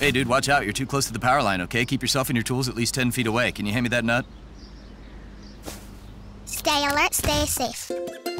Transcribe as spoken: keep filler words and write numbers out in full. Hey, dude, watch out. You're too close to the power line, okay? Keep yourself and your tools at least ten feet away. Can you hand me that nut? Stay alert, stay safe.